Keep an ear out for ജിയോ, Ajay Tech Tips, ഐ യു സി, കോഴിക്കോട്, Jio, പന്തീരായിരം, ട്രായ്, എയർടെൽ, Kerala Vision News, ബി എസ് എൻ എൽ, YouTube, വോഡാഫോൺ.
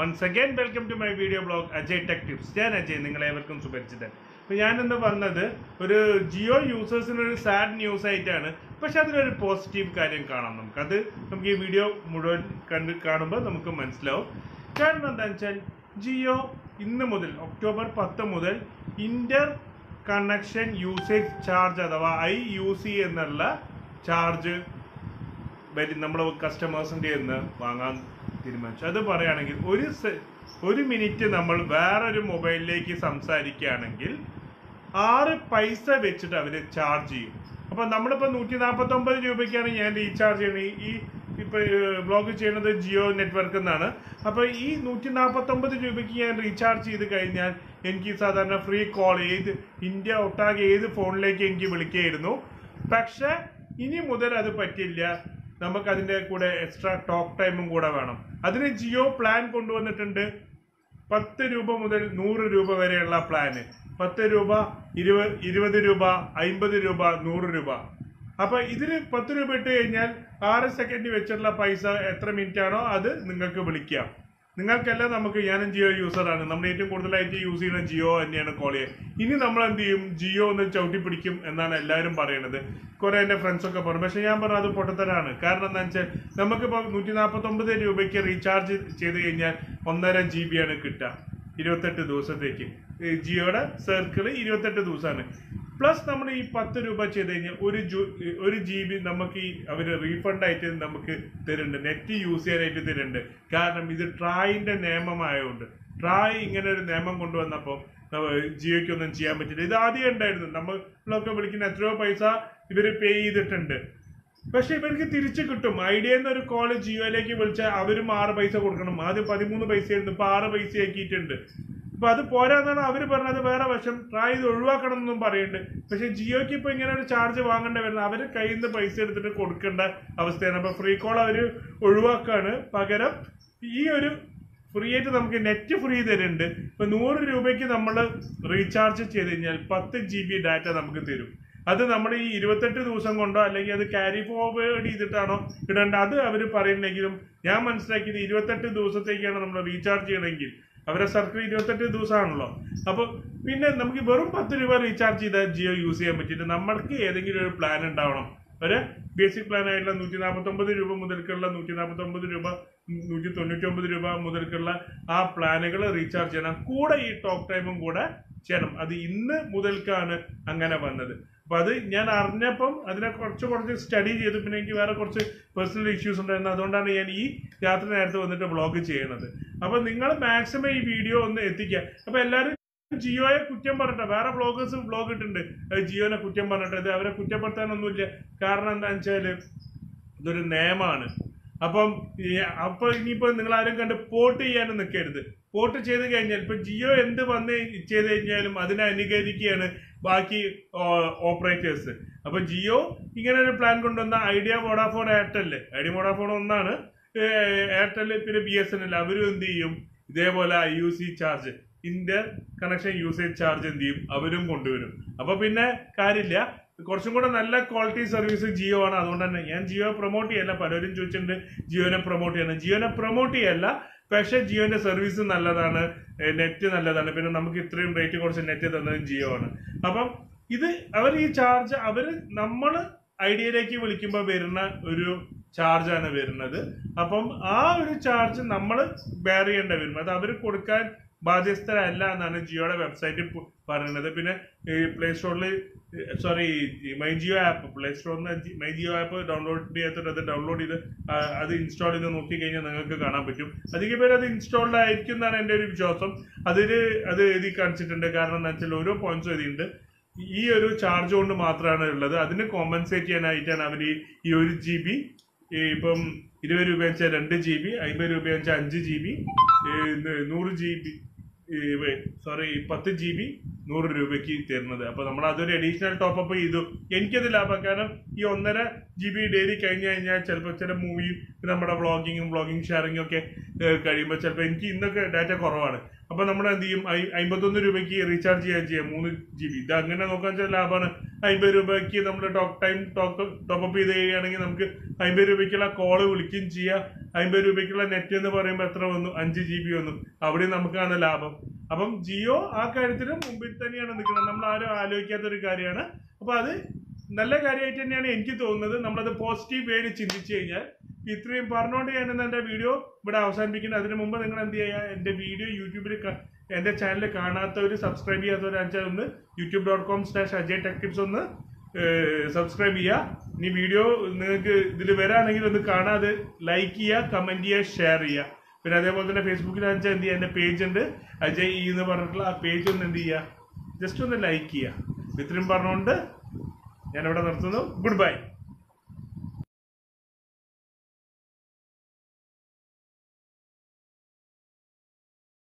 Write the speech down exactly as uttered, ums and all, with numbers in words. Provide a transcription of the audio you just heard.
Once again, welcome to my video blog Ajay Tech Tips. I am Ajay. You guys welcome to my channel. I am going to tell you that Jio users are sad news. But that is a positive thing. That is why we video mudal kaanumba namukku manasilavu. Kaaranam endanachal Jio innu mudal October tenth mudal interconnection usage charge adava I U C ennulla charge വരും നമ്മൾ കസ്റ്റമേഴ്സിൻ്റെ നിന്ന് വാങ്ങാൻ തീരുമാനിച്ചു. അത് പറയുകയാണെങ്കിൽ ഒരു ഒരു minute നമ്മൾ വേറൊരു മൊബൈലിലേക്ക് സംസാരിക്കുകയാണെങ്കിൽ ആറ് പൈസ വെച്ചിട്ട് അവർ ചാർജ് ചെയ്യും. അപ്പം നമ്മളിപ്പോൾ നൂറ്റി നാൽപ്പത്തൊമ്പത് രൂപയ്ക്കാണ് ഞാൻ റീചാർജ് ചെയ്യണത്. ഈ ഇപ്പോൾ ബ്ലോഗ് ചെയ്യണത് ജിയോ നെറ്റ്വർക്ക് എന്നാണ്. അപ്പോൾ ഈ നൂറ്റി നാൽപ്പത്തൊമ്പത് രൂപയ്ക്ക് ഞാൻ റീചാർജ് ചെയ്ത് കഴിഞ്ഞാൽ എനിക്ക് സാധാരണ ഫ്രീ കോൾ ഏത് ഇന്ത്യ ഒട്ടാകെ ഏത് ഫോണിലേക്ക് എനിക്ക് വിളിക്കുകയായിരുന്നു. പക്ഷേ ഇനി മുതൽ അത് പറ്റില്ല. നമുക്ക് അതിൻ്റെ കൂടെ എക്സ്ട്രാ ടോക്ക് ടൈമും കൂടെ വേണം. അതിന് ജിയോ പ്ലാൻ കൊണ്ടുവന്നിട്ടുണ്ട്. പത്ത് രൂപ മുതൽ നൂറ് രൂപ വരെയുള്ള പ്ലാന്, പത്ത് രൂപ ഇരുപത് ഇരുപത് രൂപ അമ്പത് രൂപ നൂറ് രൂപ. അപ്പോൾ ഇതിന് പത്ത് രൂപ ഇട്ട് കഴിഞ്ഞാൽ ആറ് സെക്കൻഡ് വെച്ചിട്ടുള്ള പൈസ എത്ര മിനിറ്റ് ആണോ അത് നിങ്ങൾക്ക് വിളിക്കാം. നിങ്ങൾക്കല്ല നമുക്ക്, ഞാനും ജിയോ യൂസറാണ്. നമ്മൾ ഏറ്റവും കൂടുതലായിട്ട് യൂസ് ചെയ്യുന്ന ജിയോ തന്നെയാണ് കോൾ ചെയ്യാൻ. ഇനി നമ്മൾ എന്ത് ചെയ്യും, ജിയോ ഒന്ന് ചവിട്ടി പിടിക്കും എന്നാണ് എല്ലാവരും പറയണത്. കുറേ എൻ്റെ ഫ്രണ്ട്സൊക്കെ പറഞ്ഞു. പക്ഷേ ഞാൻ പറഞ്ഞത് അത് പൊട്ടത്തരാണ്. കാരണം എന്താണെന്ന് വെച്ചാൽ നമുക്കിപ്പോൾ നൂറ്റി നാൽപ്പത്തൊമ്പത് രൂപയ്ക്ക് റീചാർജ് ചെയ്ത് കഴിഞ്ഞാൽ ഒന്നര ജി ബി ആണ് കിട്ടുക ഇരുപത്തെട്ട് ദിവസത്തേക്ക്. ജിയോയുടെ സർക്കിൾ ഇരുപത്തെട്ട് ദിവസമാണ്. പ്ലസ് നമ്മൾ ഈ പത്ത് രൂപ ചെയ്ത് കഴിഞ്ഞാൽ ഒരു ജൂ ഒരു ജി ബി നമുക്ക് ഈ അവർ റീഫണ്ടായിട്ട് നമുക്ക് തരുന്നുണ്ട്, നെറ്റ് യൂസ് ചെയ്യാനായിട്ട് തരുന്നുണ്ട്. കാരണം ഇത് ട്രായിൻ്റെ നിയമമായതുകൊണ്ട്, ട്രായ് ഇങ്ങനെ ഒരു നിയമം കൊണ്ടുവന്നപ്പോൾ ജിയോയ്ക്കൊന്നും ചെയ്യാൻ പറ്റില്ല. ഇത് ആദ്യം ഉണ്ടായിരുന്നു, നമ്മളൊക്കെ വിളിക്കുന്ന എത്രയോ പൈസ ഇവർ പേ ചെയ്തിട്ടുണ്ട്. പക്ഷെ ഇവർക്ക് തിരിച്ചു കിട്ടും. ഐഡിയ എന്നൊരു കോള് ജിയോയിലേക്ക് വിളിച്ചാൽ അവരും ആറ് പൈസ കൊടുക്കണം. ആദ്യം പതിമൂന്ന് പൈസയായിരുന്നു, ഇപ്പോൾ ആറ് പൈസയാക്കിയിട്ടുണ്ട്. അപ്പോൾ അത് പോരാന്നാണ് അവർ പറഞ്ഞത്. വേറെ വശം ട്രായ് ഇത് ഒഴിവാക്കണം എന്നും പറയുന്നുണ്ട്. പക്ഷേ ജിയോയ്ക്ക് ഇപ്പോൾ ഇങ്ങനെ ഒരു ചാർജ് വാങ്ങേണ്ട വരുന്നത് അവർ കയ്യിൽ നിന്ന് പൈസ എടുത്തിട്ട് കൊടുക്കേണ്ട അവസ്ഥയാണ്. അപ്പോൾ ഫ്രീ കോൾ അവർ ഒഴിവാക്കുകയാണ്. പകരം ഈ ഒരു ഫ്രീ ആയിട്ട് നമുക്ക് നെറ്റ് ഫ്രീ തരുന്നുണ്ട്. ഇപ്പോൾ നൂറ് രൂപയ്ക്ക് നമ്മൾ റീചാർജ് ചെയ്ത് കഴിഞ്ഞാൽ പത്ത് ജി ബി ഡാറ്റ നമുക്ക് തരും. അത് നമ്മൾ ഈ ഇരുപത്തെട്ട് ദിവസം കൊണ്ടോ അല്ലെങ്കിൽ അത് ക്യാരി ഫോർവേഡ് ചെയ്തിട്ടാണോ ഇടേണ്ട അത് അവർ പറയുന്നെങ്കിലും ഞാൻ മനസ്സിലാക്കിയത് ഇരുപത്തെട്ട് ദിവസത്തേക്കാണ് നമ്മൾ റീചാർജ് ചെയ്യണമെങ്കിൽ അവരെ സർക്കിൾ ഇരുപത്തെട്ട് ദിവസമാണല്ലോ. അപ്പോൾ പിന്നെ നമുക്ക് വെറും പത്ത് രൂപ റീചാർജ് ചെയ്താൽ ജിയോ യൂസ് ചെയ്യാൻ പറ്റിയിട്ട് നമ്മൾക്ക് ഏതെങ്കിലും ഒരു പ്ലാൻ ഉണ്ടാവണം. ഒരു ബേസിക് പ്ലാൻ ആയിട്ടുള്ള നൂറ്റി നാൽപ്പത്തൊമ്പത് രൂപ മുതൽക്കുള്ള നൂറ്റി നാൽപ്പത്തൊമ്പത് രൂപ നൂറ്റി തൊണ്ണൂറ്റൊമ്പത് രൂപ മുതൽക്കുള്ള ആ പ്ലാനുകൾ റീചാർജ് ചെയ്യണം. കൂടെ ഈ ടോക്ക് ടൈമും കൂടെ ചെയ്യണം. അത് ഇന്ന് മുതൽക്കാണ് അങ്ങനെ വന്നത്. അപ്പം അത് ഞാൻ അറിഞ്ഞപ്പം അതിനെ കുറച്ച് കുറച്ച് സ്റ്റഡി ചെയ്തു. പിന്നെ എനിക്ക് വേറെ കുറച്ച് പേഴ്സണൽ ഇഷ്യൂസ് ഉണ്ടായിരുന്നു. അതുകൊണ്ടാണ് ഞാൻ ഈ രാത്രി നേരത്തെ വന്നിട്ട് വ്ളോഗ് ചെയ്യണത്. അപ്പം നിങ്ങൾ മാക്സിമം ഈ വീഡിയോ ഒന്ന് എത്തിക്കുക. അപ്പം എല്ലാവരും ജിയോയെ കുറ്റം പറഞ്ഞിട്ട് വേറെ വ്ളോഗേഴ്സ് വ്ളോഗ് ഇട്ടുണ്ട് ജിയോനെ കുറ്റം പറഞ്ഞിട്ട്. ഇത് അവരെ കുറ്റപ്പെടുത്താനൊന്നുമില്ല. കാരണം എന്താണെന്ന് വെച്ചാൽ ഇതൊരു നിയമമാണ്. അപ്പം അപ്പോൾ ഇനിയിപ്പോൾ നിങ്ങളാരും കണ്ട് പോർട്ട് ചെയ്യാനും നിൽക്കരുത്. പോർട്ട് ചെയ്ത് കഴിഞ്ഞാൽ ഇപ്പോൾ ജിയോ എന്ത് വന്ന് ചെയ്ത് കഴിഞ്ഞാലും അതിനെ അനുകരിക്കുകയാണ് ബാക്കി ഓപ്പറേറ്റേഴ്സ്. അപ്പോൾ ജിയോ ഇങ്ങനെ ഒരു പ്ലാൻ കൊണ്ടുവന്ന Idea വോഡാഫോൺ എയർടെൽ Idea വോഡാഫോൺ ഒന്നാണ്, എയർടെൽ പിന്നെ ബി എസ് എൻ എൽ അവരും എന്ത് ചെയ്യും ഇതേപോലെ ഐ യു സി charge Inter connection usage charge എന്ത് ചെയ്യും അവരും കൊണ്ടുവരും. അപ്പോൾ പിന്നെ കാര്യമില്ല. കുറച്ചും കൂടെ നല്ല ക്വാളിറ്റി സർവീസ് ജിയോ ആണ്. അതുകൊണ്ട് തന്നെ ഞാൻ ജിയോ പ്രൊമോട്ട് ചെയ്യല്ല. പലരും ചോദിച്ചിട്ടുണ്ട് ജിയോനെ പ്രൊമോട്ട് ചെയ്യണം. ജിയോനെ പ്രൊമോട്ട് ചെയ്യല്ല, പക്ഷേ ജിയോൻ്റെ സർവീസ് നല്ലതാണ്, നെറ്റ് നല്ലതാണ്. പിന്നെ നമുക്ക് ഇത്രയും റേറ്റ് കുറച്ച് നെറ്റ് തന്നത് ജിയോ ആണ്. അപ്പം ഇത് അവർ ഈ ചാർജ് അവർ നമ്മൾ ഐഡിയയിലേക്ക് വിളിക്കുമ്പോൾ വരുന്ന ഒരു ചാർജാണ് വരുന്നത്. അപ്പം ആ ഒരു ചാർജ് നമ്മൾ ബെയർ ചെയ്യേണ്ട വരും. അത് അവർ കൊടുക്കാൻ ബാധ്യസ്ഥരല്ല എന്നാണ് ജിയോയുടെ വെബ്സൈറ്റിൽ പറയുന്നത്. പിന്നെ പ്ലേ സ്റ്റോറിൽ sorry my ജിയോ app play സ്റ്റോറിൽ നിന്ന് മൈ ജിയോ ആപ്പ് ഡൗൺലോഡ് ചെയ്തിട്ട് അത് ഡൗൺലോഡ് ചെയ്ത് അത് ഇൻസ്റ്റാൾ ചെയ്ത് നോക്കിക്കഴിഞ്ഞാൽ നിങ്ങൾക്ക് കാണാൻ പറ്റും. അധികം പേര് അത് ഇൻസ്റ്റാൾഡ് ആയിരിക്കും എന്നാണ് എൻ്റെ ഒരു വിശ്വാസം. അതിൽ അത് എഴുതി കാണിച്ചിട്ടുണ്ട്. കാരണം എന്താ വെച്ചാൽ ഓരോ പോയിന്റ്സും എഴുതിയിട്ടുണ്ട്. ഈ ഒരു ചാർജ് കൊണ്ട് മാത്രമാണ് ഉള്ളത്. അതിന് കോമ്പൻസേറ്റ് ചെയ്യാനായിട്ടാണ് അവർ ഈ ഒരു ജി ബി ഇപ്പം ഇരുപത് രൂപ വെച്ചാൽ രണ്ട് ജി ബി അമ്പത് രൂപ വെച്ചാൽ അഞ്ച് ജി ബി നൂറ് ജി ബി സോറി പത്ത് ജി ബി നൂറ് രൂപയ്ക്ക് തരുന്നത്. അപ്പോൾ നമ്മൾ അതൊരു അഡീഷണൽ ടോപ്പപ്പ് ചെയ്തു. എനിക്കത് ലാഭം. കാരണം ഈ ഒന്നര ജി ബി ഡെയിലി കഴിഞ്ഞ് കഴിഞ്ഞാൽ ചിലപ്പോൾ ചില മൂവിയും നമ്മുടെ വ്ളോഗിങ്ങും വ്ളോഗിങ് ഷെയറിങ്ങും ഒക്കെ കഴിയുമ്പോൾ ചിലപ്പോൾ എനിക്ക് ഇന്നൊക്കെ ഡാറ്റ കുറവാണ്. അപ്പോൾ നമ്മൾ എന്ത് ചെയ്യും അമ്പത്തൊന്ന് രൂപയ്ക്ക് റീചാർജ് ചെയ്യാൻ ചെയ്യാം മൂന്ന് ജി ബി. ഇത് അങ്ങനെ നോക്കാൻ വെച്ചാൽ ലാഭമാണ്. അമ്പത് രൂപയ്ക്ക് നമ്മൾ ടോക്ക് ടൈം ടോക്ക് ടോപ്പപ്പ് ചെയ്ത് കഴിയുകയാണെങ്കിൽ നമുക്ക് അമ്പത് രൂപയ്ക്കുള്ള കോള് വിളിക്കുകയും ചെയ്യാം. അമ്പത് രൂപയ്ക്കുള്ള നെറ്റ് എന്ന് പറയുമ്പോൾ എത്ര വന്നു? അഞ്ച് ജി ബി വന്നു. അവിടെ നമുക്കാണ് ലാഭം. അപ്പം ജിയോ ആ കാര്യത്തിന് മുമ്പിൽ തന്നെയാണ് നിൽക്കുന്നത്. നമ്മൾ ആരും ആലോചിക്കാത്തൊരു കാര്യമാണ്. അപ്പോൾ അത് നല്ല കാര്യമായിട്ട് തന്നെയാണ് എനിക്ക് തോന്നുന്നത്. നമ്മളത് പോസിറ്റീവ് വേയിൽ ചിന്തിച്ചു കഴിഞ്ഞാൽ. ഇത്രയും പറഞ്ഞുകൊണ്ട് ഞാനിന്ന് എൻ്റെ വീഡിയോ ഇവിടെ അവസാനിപ്പിക്കുന്നത്. അതിന് മുമ്പ് നിങ്ങൾ എന്ത് ചെയ്യുക, എൻ്റെ വീഡിയോ യൂട്യൂബിൽ എൻ്റെ ചാനൽ കാണാത്തവർ സബ്സ്ക്രൈബ് ചെയ്യാത്തവർ അഞ്ചാൽ ഒന്ന് YouTube dot com slash Ajay tech tips ഒന്ന് സബ്സ്ക്രൈബ് ചെയ്യുക. ഇനി വീഡിയോ നിങ്ങൾക്ക് ഇതിൽ വരാണെങ്കിൽ ഒന്ന് കാണാതെ ലൈക്ക് ചെയ്യുക, കമൻറ്റ് ചെയ്യുക, ഷെയർ ചെയ്യുക. പിന്നെ അതേപോലെ തന്നെ ഫേസ്ബുക്കിൽ അഞ്ചാൽ എന്ത് ചെയ്യുക, എൻ്റെ പേജ് ഉണ്ട് അജയ് ഇ എന്ന് പറഞ്ഞിട്ടുള്ള ആ പേജ് ഒന്ന് എന്ത് ചെയ്യുക, ജസ്റ്റ് ഒന്ന് ലൈക്ക് ചെയ്യുക. ഇത്രയും പറഞ്ഞുകൊണ്ട് ഞാനിവിടെ നിർത്തുന്നു. Good bye.